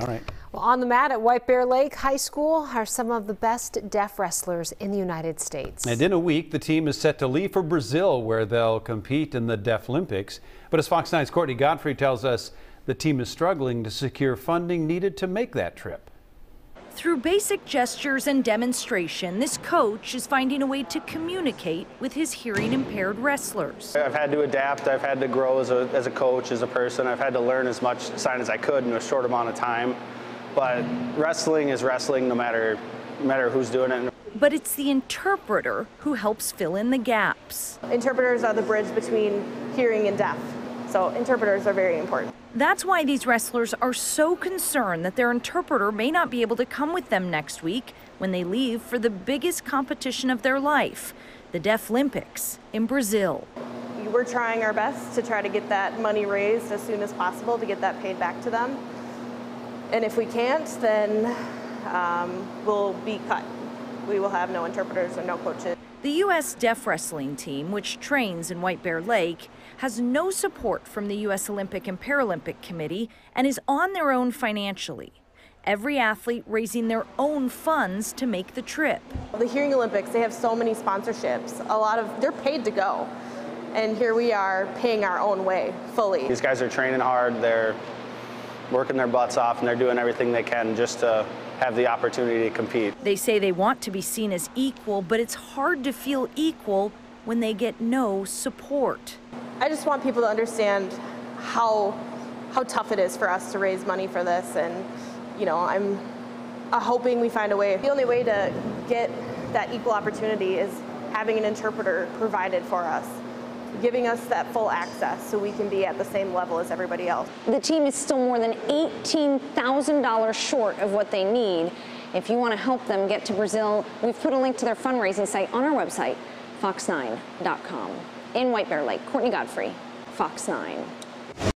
All right. Well, on the mat at White Bear Lake High School are some of the best deaf wrestlers in the United States. And in a week, the team is set to leave for Brazil, where they'll compete in the Deaflympics. But as Fox 9's Courtney Godfrey tells us, the team is struggling to secure funding needed to make that trip. Through basic gestures and demonstration, this coach is finding a way to communicate with his hearing-impaired wrestlers. I've had to adapt. I've had to grow as a coach, as a person. I've had to learn as much sign as I could in a short amount of time. But wrestling is wrestling no matter who's doing it. But it's the interpreter who helps fill in the gaps. Interpreters are the bridge between hearing and deaf. So interpreters are very important. That's why these wrestlers are so concerned that their interpreter may not be able to come with them next week when they leave for the biggest competition of their life, the Deaflympics in Brazil. We're trying our best to try to get that money raised as soon as possible to get that paid back to them. And if we can't, then we'll be cut. We will have no interpreters and no coaches. The U.S. Deaf Wrestling Team, which trains in White Bear Lake, has no support from the US Olympic and Paralympic Committee and is on their own financially. Every athlete raising their own funds to make the trip. The Hearing Olympics, they have so many sponsorships. They're paid to go. And here we are paying our own way fully. These guys are training hard, they're working their butts off, and they're doing everything they can just to have the opportunity to compete. They say they want to be seen as equal, but it's hard to feel equal when they get no support. I just want people to understand how tough it is for us to raise money for this, and you know, I'm hoping we find a way. The only way to get that equal opportunity is having an interpreter provided for us, giving us that full access so we can be at the same level as everybody else. The team is still more than $18,000 short of what they need. If you want to help them get to Brazil, we've put a link to their fundraising site on our website, fox9.com. In White Bear Lake, Courtney Godfrey, Fox 9.